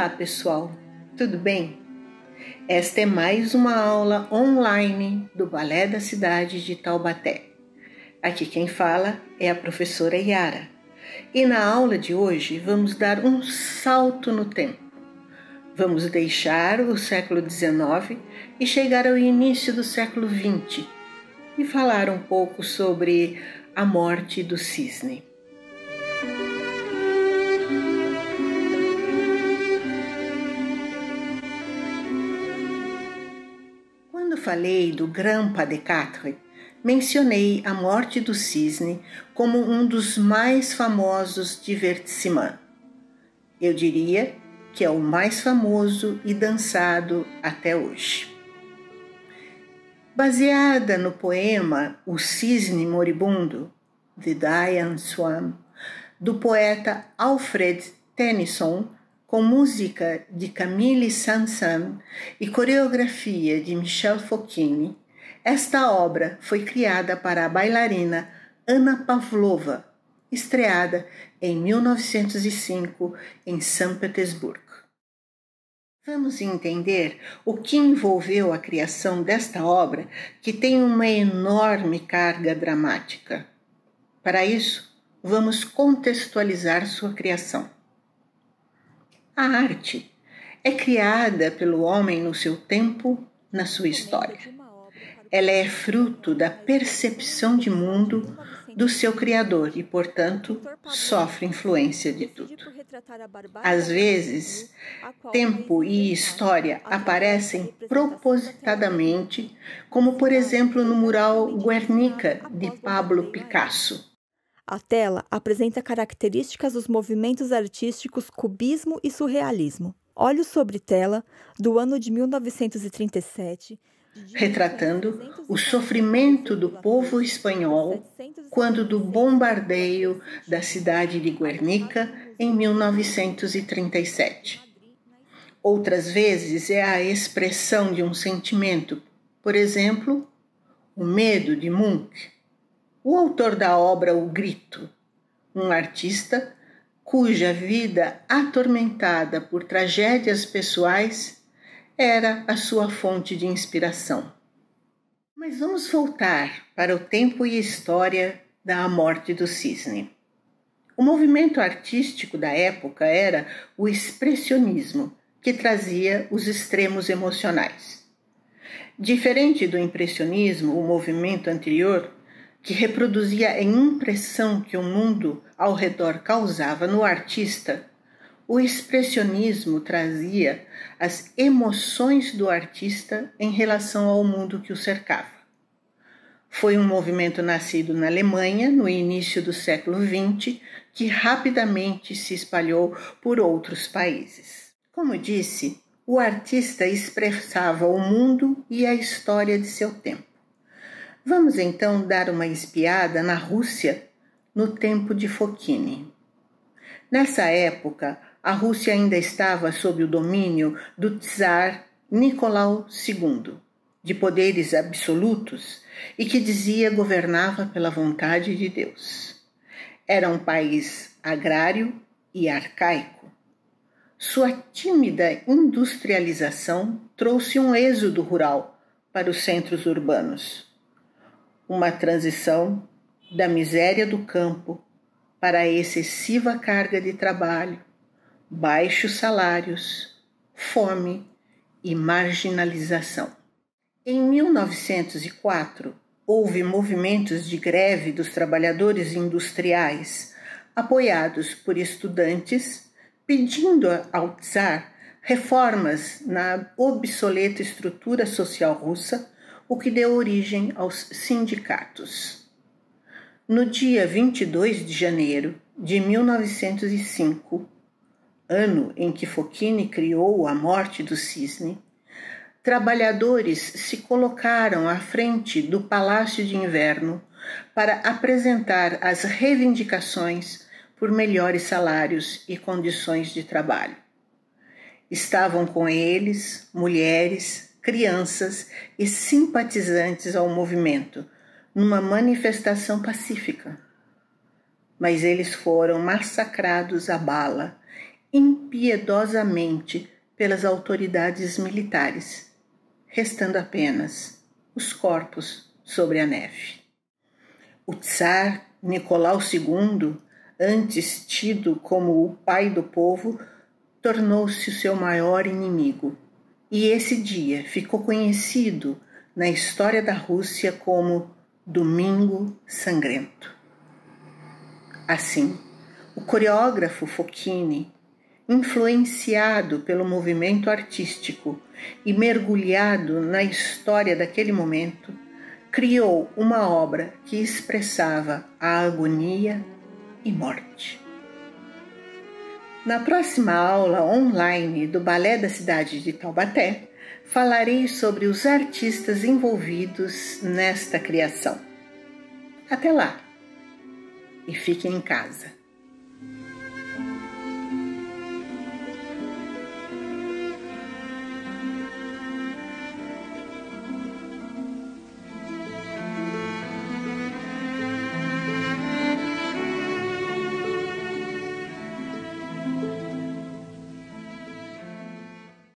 Olá pessoal, tudo bem? Esta é mais uma aula online do Balé da Cidade de Taubaté. Aqui quem fala é a professora Yara. E na aula de hoje vamos dar um salto no tempo. Vamos deixar o século XIX e chegar ao início do século XX e falar um pouco sobre a morte do cisne. Falei do Grand Pas de Quatre, mencionei a morte do cisne como um dos mais famosos divertissement. Eu diria que é o mais famoso e dançado até hoje. Baseada no poema O Cisne Moribundo, The Dying Swan, do poeta Alfred Tennyson, com música de Camille Saint-Saëns e coreografia de Michel Fokine, esta obra foi criada para a bailarina Anna Pavlova, estreada em 1905 em São Petersburgo. Vamos entender o que envolveu a criação desta obra, que tem uma enorme carga dramática. Para isso, vamos contextualizar sua criação. A arte é criada pelo homem no seu tempo, na sua história. Ela é fruto da percepção de mundo do seu criador e, portanto, sofre influência de tudo. Às vezes, tempo e história aparecem propositadamente, como, por exemplo, no mural Guernica, de Pablo Picasso. A tela apresenta características dos movimentos artísticos cubismo e surrealismo. Olhos sobre tela, do ano de 1937, retratando o sofrimento do povo espanhol quando do bombardeio da cidade de Guernica em 1937. Outras vezes é a expressão de um sentimento, por exemplo, o medo de Munch, o autor da obra O Grito, um artista cuja vida atormentada por tragédias pessoais era a sua fonte de inspiração. Mas vamos voltar para o tempo e história da morte do cisne. O movimento artístico da época era o expressionismo, que trazia os extremos emocionais. Diferente do impressionismo, o movimento anterior, que reproduzia a impressão que o mundo ao redor causava no artista, o expressionismo trazia as emoções do artista em relação ao mundo que o cercava. Foi um movimento nascido na Alemanha, no início do século XX, que rapidamente se espalhou por outros países. Como disse, o artista expressava o mundo e a história de seu tempo. Vamos então dar uma espiada na Rússia no tempo de Fokine. Nessa época, a Rússia ainda estava sob o domínio do czar Nicholas II, de poderes absolutos e que dizia governava pela vontade de Deus. Era um país agrário e arcaico. Sua tímida industrialização trouxe um êxodo rural para os centros urbanos. Uma transição da miséria do campo para a excessiva carga de trabalho, baixos salários, fome e marginalização. Em 1904, houve movimentos de greve dos trabalhadores industriais, apoiados por estudantes, pedindo ao czar reformas na obsoleta estrutura social russa, o que deu origem aos sindicatos. No dia 22 de janeiro de 1905, ano em que Fokine criou A Morte do Cisne, trabalhadores se colocaram à frente do Palácio de Inverno para apresentar as reivindicações por melhores salários e condições de trabalho. Estavam com eles mulheres, crianças e simpatizantes ao movimento, numa manifestação pacífica. Mas eles foram massacrados à bala impiedosamente pelas autoridades militares, restando apenas os corpos sobre a neve. O Tsar Nicolau II, antes tido como o pai do povo, tornou-se o seu maior inimigo. E esse dia ficou conhecido na história da Rússia como Domingo Sangrento. Assim, o coreógrafo Fokine, influenciado pelo movimento artístico e mergulhado na história daquele momento, criou uma obra que expressava a agonia e morte. Na próxima aula online do Balé da Cidade de Taubaté, falarei sobre os artistas envolvidos nesta criação. Até lá! E fiquem em casa.